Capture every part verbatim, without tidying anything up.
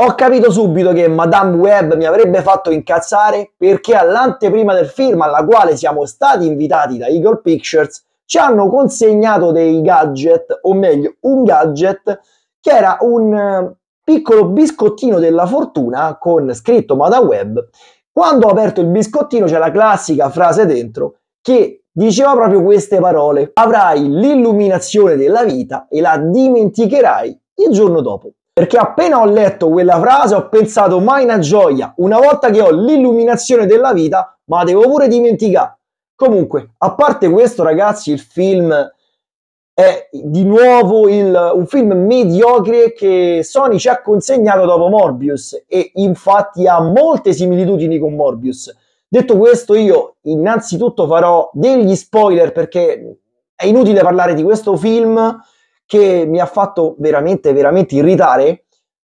Ho capito subito che Madame Web mi avrebbe fatto incazzare, perché all'anteprima del film, alla quale siamo stati invitati da Eagle Pictures, ci hanno consegnato dei gadget, o meglio un gadget, che era un piccolo biscottino della fortuna con scritto Madame Web. Quando ho aperto il biscottino c'è la classica frase dentro che diceva proprio queste parole: avrai l'illuminazione della vita e la dimenticherai il giorno dopo. Perché appena ho letto quella frase ho pensato: mai una gioia, una volta che ho l'illuminazione della vita, ma devo pure dimenticare. Comunque, a parte questo, ragazzi, il film è di nuovo il, un film mediocre che Sony ci ha consegnato dopo Morbius, e infatti ha molte similitudini con Morbius. Detto questo, io innanzitutto farò degli spoiler, perché è inutile parlare di questo film che mi ha fatto veramente, veramente irritare,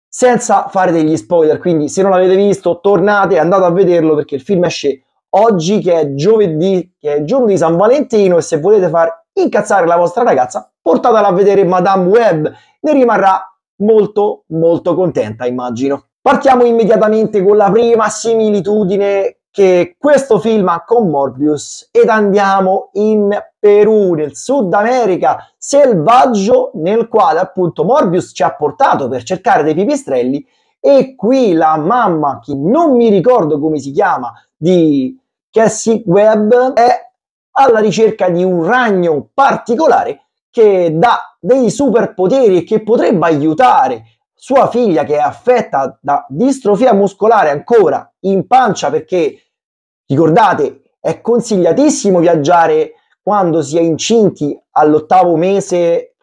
senza fare degli spoiler. Quindi se non l'avete visto, tornate, andate a vederlo, perché il film esce oggi, che è giovedì, che è il giorno di San Valentino, e se volete far incazzare la vostra ragazza, portatela a vedere Madame Web, ne rimarrà molto, molto contenta, immagino. Partiamo immediatamente con la prima similitudine che questo film ha con Morbius, ed andiamo in Perù, nel Sud America selvaggio, nel quale appunto Morbius ci ha portato per cercare dei pipistrelli, e qui la mamma, che non mi ricordo come si chiama, di Cassandra Webb, è alla ricerca di un ragno particolare che dà dei superpoteri e che potrebbe aiutare sua figlia, che è affetta da distrofia muscolare ancora in pancia, perché ricordate è consigliatissimo viaggiare quando si è incinti all'ottavo mese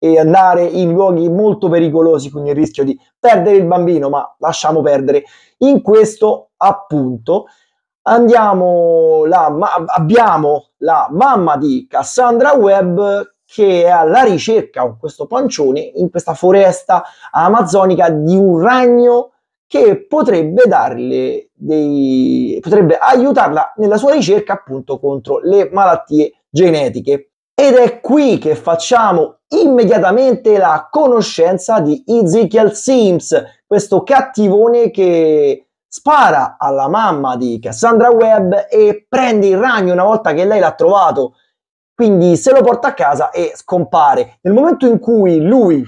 e andare in luoghi molto pericolosi con il rischio di perdere il bambino, ma lasciamo perdere. In questo appunto andiamo la, ma, abbiamo la mamma di Cassandra Webb che è alla ricerca, con questo pancione, in questa foresta amazzonica, di un ragno che potrebbe darle dei, potrebbe aiutarla nella sua ricerca appunto contro le malattie genetiche. Ed è qui che facciamo immediatamente la conoscenza di Ezekiel Sims, questo cattivone che spara alla mamma di Cassandra Webb e prende il ragno una volta che lei l'ha trovato. Quindi se lo porta a casa e scompare. Nel momento in cui lui...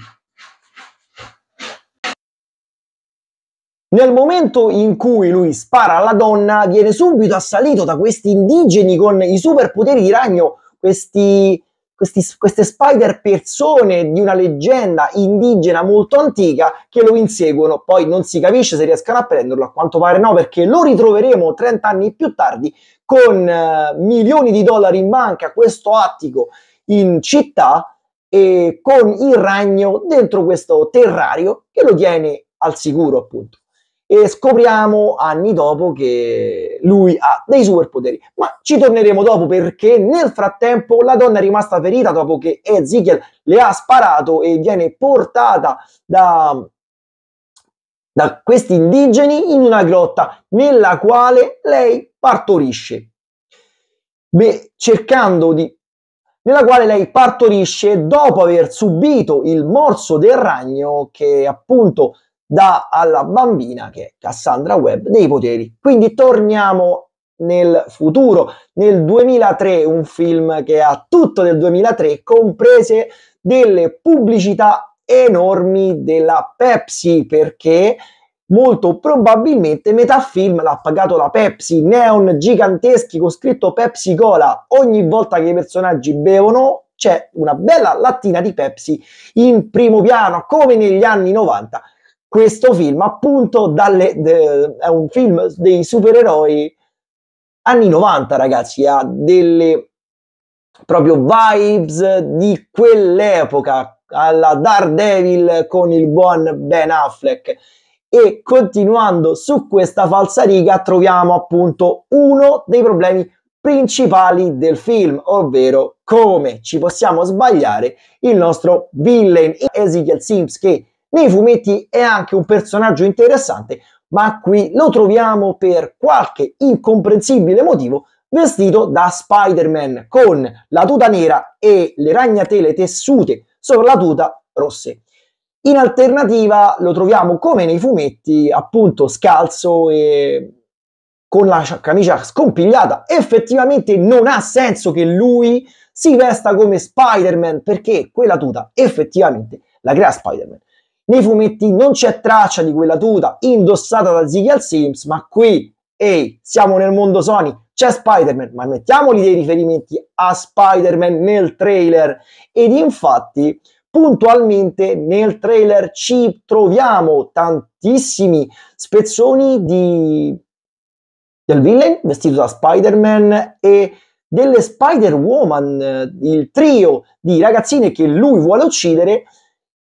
Nel momento in cui lui spara alla donna, viene subito assalito da questi indigeni con i superpoteri di ragno, questi, questi, queste spider persone di una leggenda indigena molto antica, che lo inseguono. Poi non si capisce se riescano a prenderlo, a quanto pare no, perché lo ritroveremo trent'anni più tardi con eh, milioni di dollari in banca, questo attico in città, e con il ragno dentro questo terrario che lo tiene al sicuro appunto. E scopriamo anni dopo che lui ha dei superpoteri, ma ci torneremo dopo, perché nel frattempo la donna è rimasta ferita dopo che Ezekiel le ha sparato e viene portata da, da questi indigeni in una grotta nella quale lei partorisce. Beh, cercando di nella quale lei partorisce dopo aver subito il morso del ragno, che appunto dà alla bambina, che è Cassandra Webb, dei poteri. Quindi torniamo nel futuro, nel duemilatré, un film che ha tutto del duemilatré, comprese delle pubblicità enormi della Pepsi, perché molto probabilmente metà film l'ha pagato la Pepsi, neon giganteschi con scritto Pepsi Cola. Ogni volta che i personaggi bevono c'è una bella lattina di Pepsi in primo piano, come negli anni novanta. Questo film appunto dalle, de, è un film dei supereroi anni novanta, ragazzi, ha delle proprio vibes di quell'epoca, alla Daredevil con il buon Ben Affleck. E continuando su questa falsariga troviamo appunto uno dei problemi principali del film, ovvero come ci possiamo sbagliare il nostro villain Ezekiel Sims, che nei fumetti è anche un personaggio interessante, ma qui lo troviamo per qualche incomprensibile motivo vestito da Spider-Man con la tuta nera e le ragnatele tessute sopra la tuta rosse. In alternativa lo troviamo come nei fumetti, appunto scalzo e con la camicia scompigliata. Effettivamente non ha senso che lui si vesta come Spider-Man, perché quella tuta effettivamente la crea Spider-Man. Nei fumetti non c'è traccia di quella tuta indossata da Ezekiel Sims, ma qui, ehi, siamo nel mondo Sony, c'è Spider-Man, ma mettiamoli dei riferimenti a Spider-Man nel trailer. Ed infatti puntualmente nel trailer ci troviamo tantissimi spezzoni di... del villain vestito da Spider-Man e delle Spider-Woman, il trio di ragazzine che lui vuole uccidere,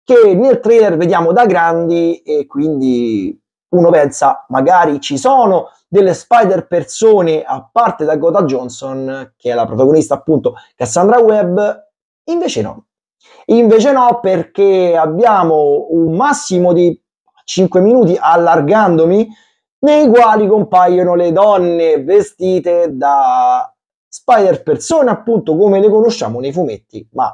che nel trailer vediamo da grandi, e quindi uno pensa magari ci sono delle Spider-persone a parte Dakota Johnson, che è la protagonista appunto Cassandra Webb, invece no. Invece no, perché abbiamo un massimo di cinque minuti, allargandomi, nei quali compaiono le donne vestite da Spider-persone, appunto come le conosciamo nei fumetti, ma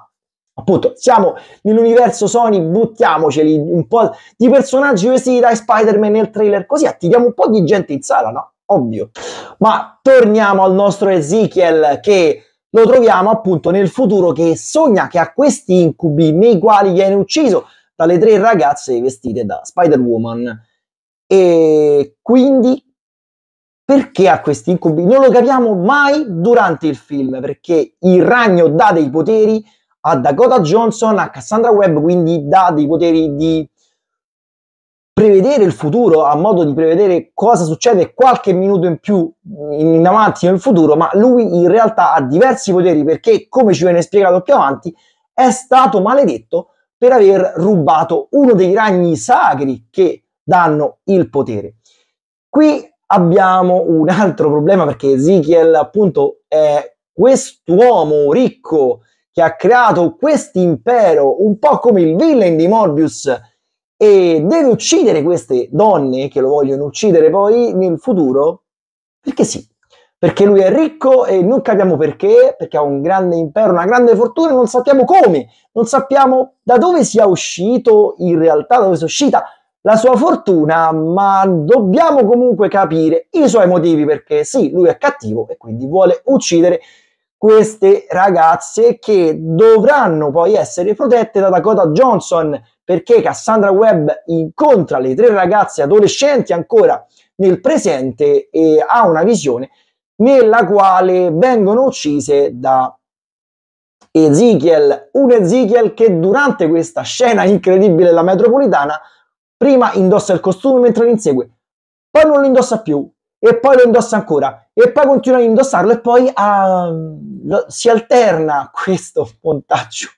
appunto siamo nell'universo Sony, buttiamoceli un po' di personaggi vestiti da Spider-Man nel trailer, così attiviamo un po' di gente in sala, no? Ovvio. Ma torniamo al nostro Ezekiel, che lo troviamo appunto nel futuro, che sogna, che ha questi incubi nei quali viene ucciso dalle tre ragazze vestite da Spider-Woman. E quindi perché ha questi incubi? Non lo capiamo mai durante il film, perché il ragno dà dei poteri a Dakota Johnson, a Cassandra Webb, quindi dà dei poteri di prevedere il futuro, a modo di prevedere cosa succede qualche minuto in più in avanti nel futuro, ma lui in realtà ha diversi poteri perché, come ci viene spiegato più avanti, è stato maledetto per aver rubato uno dei ragni sacri che danno il potere. Qui abbiamo un altro problema, perché Ezekiel appunto è quest'uomo ricco che ha creato quest'impero, un po' come il villain di Morbius, e deve uccidere queste donne che lo vogliono uccidere poi nel futuro, perché sì, perché lui è ricco e non capiamo perché, perché ha un grande impero, una grande fortuna e non sappiamo come, non sappiamo da dove sia uscito in realtà, da dove sia uscita la sua fortuna, ma dobbiamo comunque capire i suoi motivi, perché sì, lui è cattivo e quindi vuole uccidere queste ragazze che dovranno poi essere protette da Dakota Johnson, perché Cassandra Webb incontra le tre ragazze adolescenti ancora nel presente e ha una visione nella quale vengono uccise da Ezekiel, un Ezekiel che durante questa scena incredibile della metropolitana prima indossa il costume mentre li insegue, poi non lo indossa più, e poi lo indossa ancora, e poi continua ad indossarlo, e poi ah, lo, si alterna questo montaggio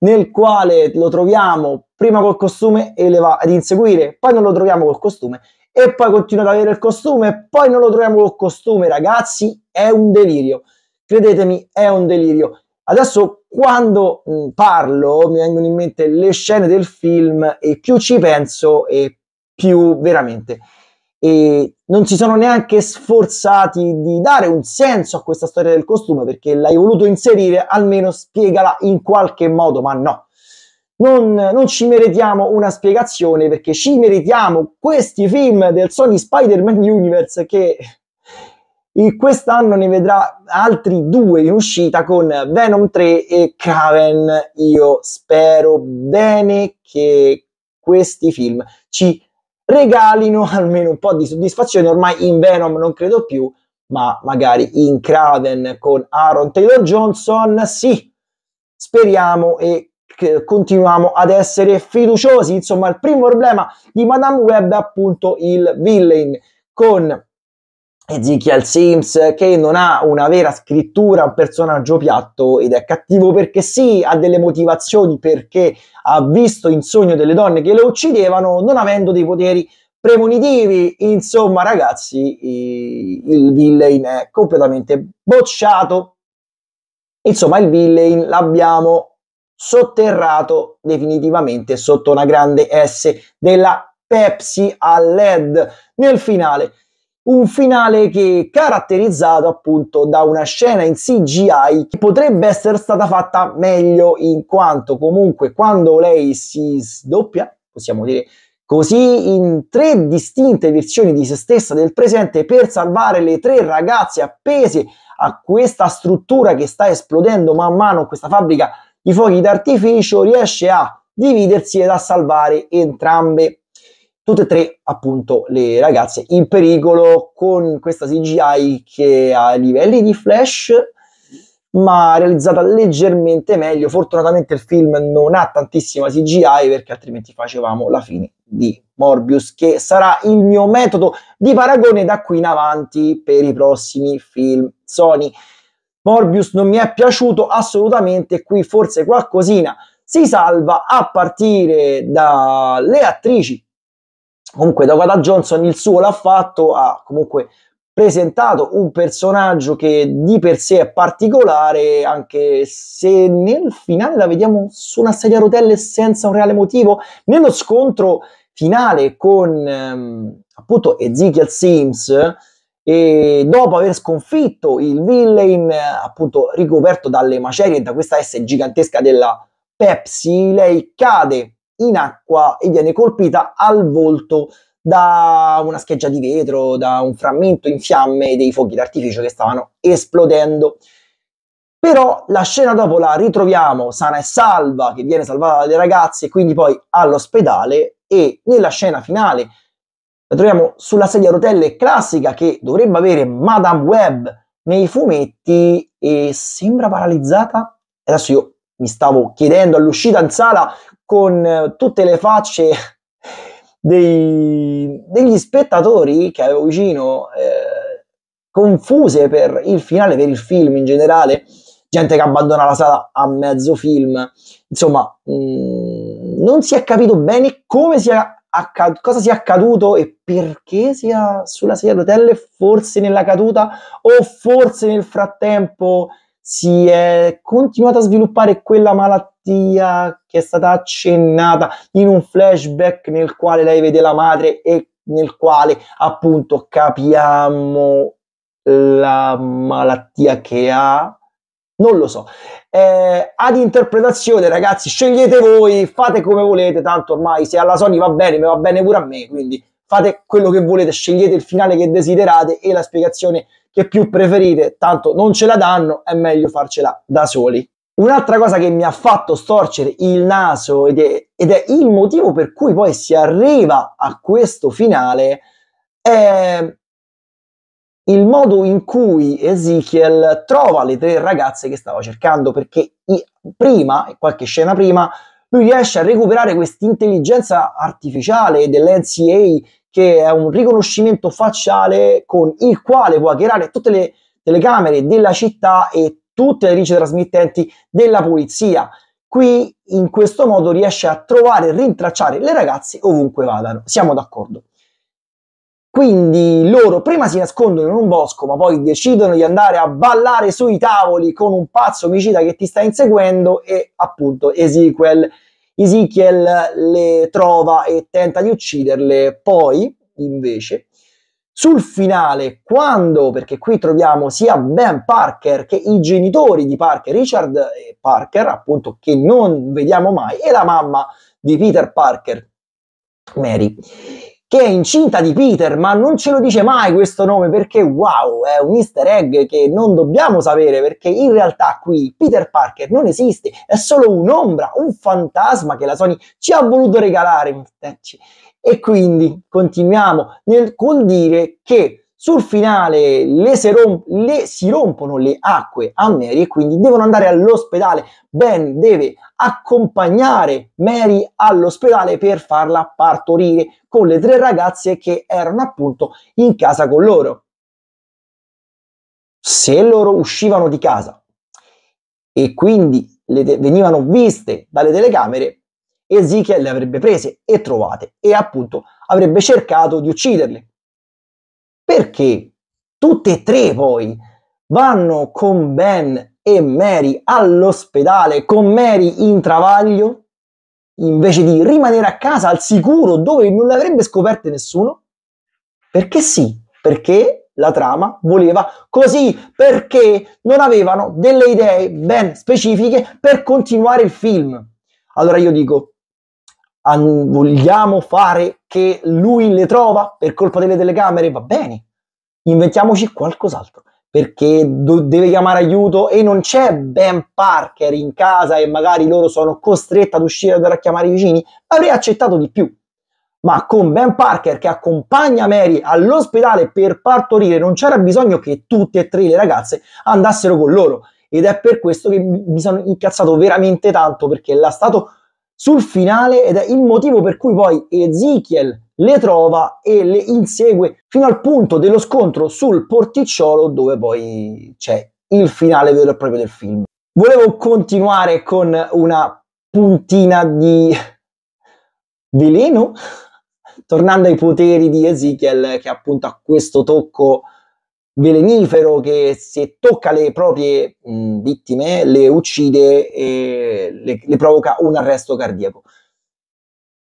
nel quale lo troviamo prima col costume e le va ad inseguire, poi non lo troviamo col costume, e poi continua ad avere il costume, e poi non lo troviamo col costume. Ragazzi, è un delirio, credetemi, è un delirio. Adesso quando mh, parlo mi vengono in mente le scene del film e più ci penso e più veramente, e non si sono neanche sforzati di dare un senso a questa storia del costume, perché l'hai voluto inserire, almeno spiegala in qualche modo, ma no, non, non ci meritiamo una spiegazione, perché ci meritiamo questi film del Sony Spider-Man Universe, che quest'anno ne vedrà altri due in uscita con Venom tre e Kraven. Io spero bene che questi film ci regalino almeno un po' di soddisfazione. Ormai in Venom non credo più, ma magari in Kraven con Aaron Taylor-Johnson sì, speriamo e continuiamo ad essere fiduciosi. Insomma, il primo problema di Madame Web è appunto il villain, con Ezekiel Sims che non ha una vera scrittura, un personaggio piatto ed è cattivo perché sì, ha delle motivazioni, perché ha visto in sogno delle donne che lo uccidevano non avendo dei poteri premonitivi. Insomma ragazzi, il villain è completamente bocciato, insomma il villain l'abbiamo sotterrato definitivamente sotto una grande S della Pepsi a L E D nel finale. un finale che è caratterizzato appunto da una scena in C G I che potrebbe essere stata fatta meglio, in quanto comunque quando lei si sdoppia, possiamo dire così, in tre distinte versioni di se stessa del presente per salvare le tre ragazze appese a questa struttura che sta esplodendo man mano, questa fabbrica di fuochi d'artificio, riesce a dividersi ed a salvare entrambe, tutte e tre appunto le ragazze in pericolo, con questa C G I che ha livelli di Flash ma realizzata leggermente meglio. Fortunatamente il film non ha tantissima C G I, perché altrimenti facevamo la fine di Morbius, che sarà il mio metodo di paragone da qui in avanti per i prossimi film Sony. Morbius non mi è piaciuto assolutamente, qui forse qualcosina si salva a partire dalle attrici. Comunque Dakota Johnson il suo l'ha fatto, ha comunque presentato un personaggio che di per sé è particolare, anche se nel finale la vediamo su una sedia a rotelle senza un reale motivo. Nello scontro finale con ehm, appunto Ezekiel Sims, e dopo aver sconfitto il villain eh, appunto ricoperto dalle macerie da questa S gigantesca della Pepsi, lei cade in acqua e viene colpita al volto da una scheggia di vetro, da un frammento in fiamme dei fuochi d'artificio che stavano esplodendo. Però la scena dopo la ritroviamo sana e salva, che viene salvata dalle ragazze, quindi poi all'ospedale, e nella scena finale la troviamo sulla sedia a rotelle classica che dovrebbe avere Madame Web nei fumetti, e sembra paralizzata. Adesso io mi stavo chiedendo all'uscita in sala, con tutte le facce dei, degli spettatori che avevo vicino, eh, confuse per il finale, per il film in generale, gente che abbandona la sala a mezzo film. Insomma, mh, non si è capito bene come sia accaduto, cosa sia accaduto e perché sia sulla sedia a rotelle, forse nella caduta, o forse nel frattempo si è continuata a sviluppare quella malattia che è stata accennata in un flashback nel quale lei vede la madre e nel quale appunto capiamo la malattia che ha. Non lo so, eh, ad interpretazione ragazzi, scegliete voi, fate come volete, tanto ormai se alla Sony va bene, mi va bene pure a me, quindi fate quello che volete, scegliete il finale che desiderate e la spiegazione che più preferite, tanto non ce la danno, è meglio farcela da soli. Un'altra cosa che mi ha fatto storcere il naso, ed è, ed è il motivo per cui poi si arriva a questo finale, è il modo in cui Ezekiel trova le tre ragazze che stava cercando, perché prima, qualche scena prima, lui riesce a recuperare quest'intelligenza artificiale dell'N C A, che è un riconoscimento facciale con il quale può hackerare tutte le telecamere della città e tutte le ricetrasmittenti della polizia. Qui in questo modo riesce a trovare e rintracciare le ragazze ovunque vadano, siamo d'accordo. Quindi loro prima si nascondono in un bosco, ma poi decidono di andare a ballare sui tavoli con un pazzo omicida che ti sta inseguendo, e appunto Ezekiel Ezekiel le trova e tenta di ucciderle. Poi invece sul finale, quando, perché qui troviamo sia Ben Parker che i genitori di Parker, Richard Parker appunto, che non vediamo mai, e la mamma di Peter Parker, Mary, che è incinta di Peter, ma non ce lo dice mai questo nome, perché wow, è un easter egg che non dobbiamo sapere, perché in realtà qui Peter Parker non esiste, è solo un'ombra, un fantasma che la Sony ci ha voluto regalare. E quindi continuiamo nel, col dire che sul finale le, romp le si rompono le acque a Mary e quindi devono andare all'ospedale. Ben deve accompagnare Mary all'ospedale per farla partorire con le tre ragazze che erano appunto in casa con loro. Se loro uscivano di casa e quindi le venivano viste dalle telecamere, Ezekiel le avrebbe prese e trovate e appunto avrebbe cercato di ucciderle, perché tutte e tre poi vanno con Ben e Mary all'ospedale, con Mary in travaglio, invece di rimanere a casa al sicuro dove non l'avrebbe scoperta nessuno, perché sì, perché la trama voleva così, perché non avevano delle idee ben specifiche per continuare il film. Allora io dico, an- vogliamo fare che lui le trova per colpa delle telecamere? Va bene, inventiamoci qualcos'altro, perché do- deve chiamare aiuto e non c'è Ben Parker in casa e magari loro sono costretti ad uscire a chiamare i vicini. Avrei accettato di più, ma con Ben Parker che accompagna Mary all'ospedale per partorire non c'era bisogno che tutte e tre le ragazze andassero con loro, ed è per questo che mi sono incazzato veramente tanto, perché l'ha stato sul finale, ed è il motivo per cui poi Ezekiel le trova e le insegue fino al punto dello scontro sul porticciolo, dove poi c'è il finale vero e proprio del film. Volevo continuare con una puntina di veleno, tornando ai poteri di Ezekiel, che appunto ha questo tocco velenifero che se tocca le proprie mh, vittime le uccide e le, le provoca un arresto cardiaco.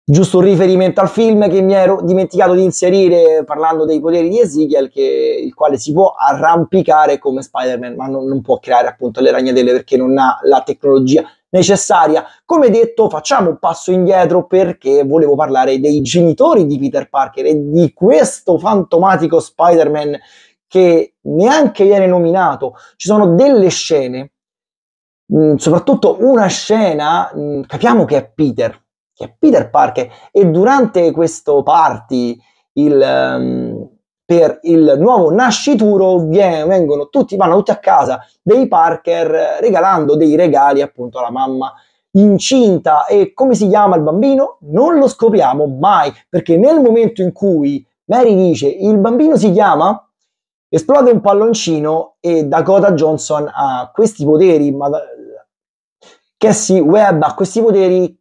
Giusto un riferimento al film che mi ero dimenticato di inserire parlando dei poteri di Ezekiel, che, il quale si può arrampicare come Spider-Man, ma non, non può creare appunto le ragnatele perché non ha la tecnologia necessaria. Come detto, facciamo un passo indietro perché volevo parlare dei genitori di Peter Parker e di questo fantomatico Spider-Man che neanche viene nominato. Ci sono delle scene, mh, soprattutto una scena, mh, capiamo che è Peter, che è Peter Parker, e durante questo party il, um, per il nuovo nascituro vengono tutti, vanno tutti a casa dei Parker regalando dei regali appunto alla mamma incinta, e come si chiama il bambino non lo scopriamo mai, perché nel momento in cui Mary dice il bambino si chiama, esplode un palloncino e Dakota Johnson ha questi poteri, ma Cassandra Webb ha questi poteri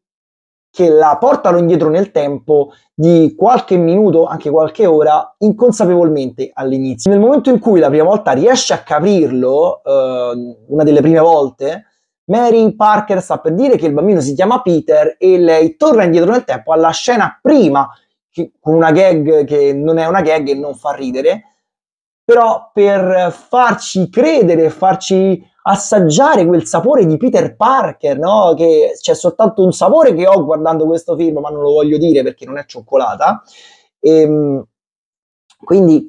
che la portano indietro nel tempo di qualche minuto, anche qualche ora, inconsapevolmente all'inizio. Nel momento in cui la prima volta riesce a capirlo, eh, una delle prime volte, Mary Parker sta per dire che il bambino si chiama Peter e lei torna indietro nel tempo alla scena prima, che, con una gag che non è una gag e non fa ridere, però per farci credere, farci assaggiare quel sapore di Peter Parker, no? Che c'è soltanto un sapore che ho guardando questo film, ma non lo voglio dire perché non è cioccolata. E quindi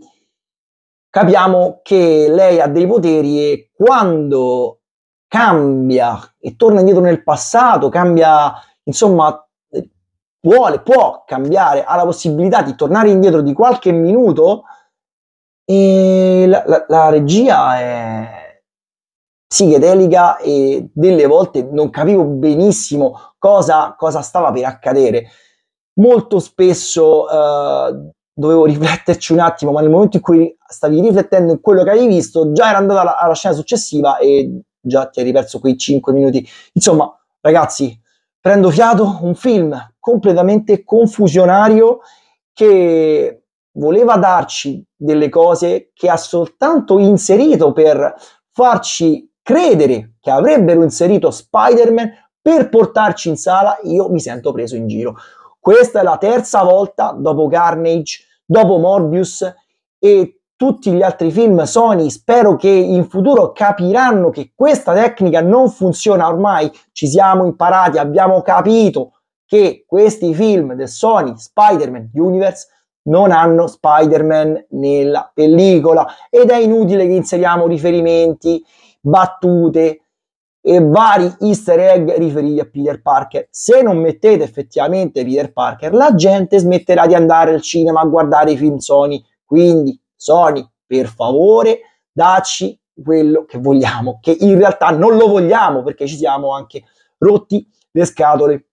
capiamo che lei ha dei poteri, e quando cambia e torna indietro nel passato, cambia, insomma, vuole, può cambiare, ha la possibilità di tornare indietro di qualche minuto. E la, la, la regia è psichedelica e delle volte non capivo benissimo cosa, cosa stava per accadere. Molto spesso eh, dovevo rifletterci un attimo, ma nel momento in cui stavi riflettendo in quello che avevi visto già era andata alla, alla scena successiva e già ti eri perso quei cinque minuti. Insomma, ragazzi, prendo fiato, un film completamente confusionario che voleva darci delle cose che ha soltanto inserito per farci credere che avrebbero inserito Spider-Man per portarci in sala. Io mi sento preso in giro. Questa è la terza volta, dopo Carnage, dopo Morbius e tutti gli altri film Sony. Spero che in futuro capiranno che questa tecnica non funziona. Ormai ci siamo imparati, abbiamo capito che questi film del Sony Spider-Man Universe non hanno Spider-Man nella pellicola, ed è inutile che inseriamo riferimenti, battute e vari easter egg riferiti a Peter Parker. Se non mettete effettivamente Peter Parker, la gente smetterà di andare al cinema a guardare i film Sony. Quindi Sony, per favore, dacci quello che vogliamo, che in realtà non lo vogliamo, perché ci siamo anche rotti le scatole.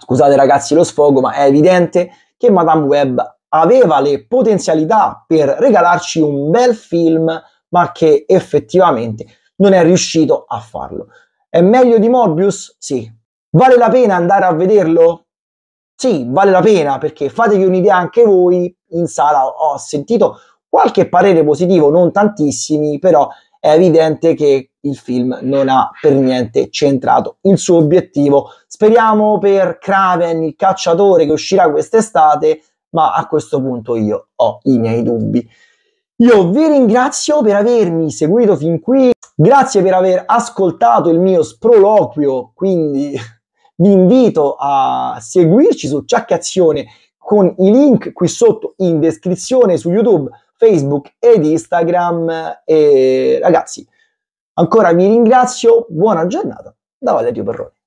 Scusate ragazzi lo sfogo, ma è evidente che Madame Web aveva le potenzialità per regalarci un bel film, ma che effettivamente non è riuscito a farlo. È meglio di Morbius? Sì. Vale la pena andare a vederlo? Sì, vale la pena, perché fatevi un'idea anche voi. In sala ho sentito qualche parere positivo, non tantissimi, però è evidente che il film non ha per niente centrato il suo obiettivo. Speriamo per Kraven, il cacciatore, che uscirà quest'estate, ma a questo punto io ho i miei dubbi. Io vi ringrazio per avermi seguito fin qui, grazie per aver ascoltato il mio sproloquio, quindi vi invito a seguirci su Ciak e Azione con i link qui sotto in descrizione su YouTube, Facebook ed Instagram. E ragazzi, ancora vi ringrazio, buona giornata da Valerio Perrone.